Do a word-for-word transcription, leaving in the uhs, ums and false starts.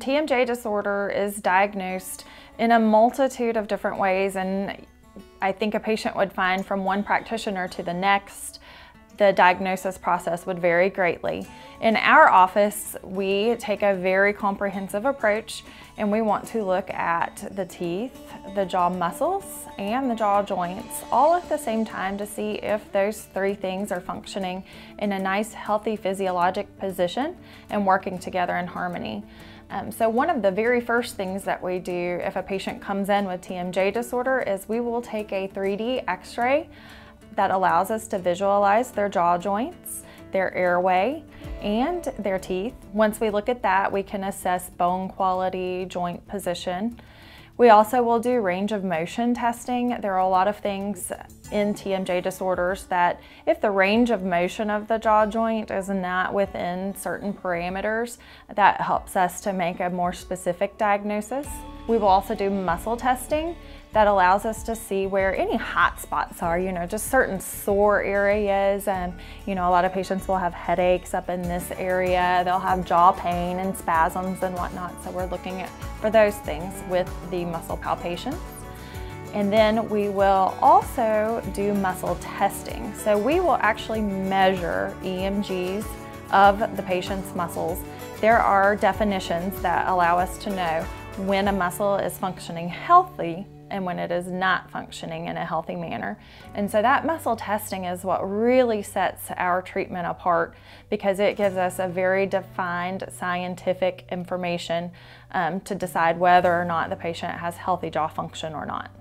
T M J disorder is diagnosed in a multitude of different ways, and I think a patient would find from one practitioner to the next, the diagnosis process would vary greatly. In our office, we take a very comprehensive approach, and we want to look at the teeth, the jaw muscles, and the jaw joints all at the same time to see if those three things are functioning in a nice, healthy physiologic position and working together in harmony. Um, so one of the very first things that we do if a patient comes in with T M J disorder is we will take a three D x-ray that allows us to visualize their jaw joints, their airway, and their teeth. Once we look at that, we can assess bone quality, joint position. We also will do range of motion testing. There are a lot of things in T M J disorders that if the range of motion of the jaw joint is not within certain parameters, that helps us to make a more specific diagnosis. We will also do muscle testing that allows us to see where any hot spots are, you know, just certain sore areas. And, you know, a lot of patients will have headaches up in this area. They'll have jaw pain and spasms and whatnot. So we're looking at for those things with the muscle palpations. And then we will also do muscle testing. So we will actually measure E M Gs of the patient's muscles. There are definitions that allow us to know when a muscle is functioning healthy and when it is not functioning in a healthy manner. And so that muscle testing is what really sets our treatment apart, because it gives us a very defined scientific information um, to decide whether or not the patient has healthy jaw function or not.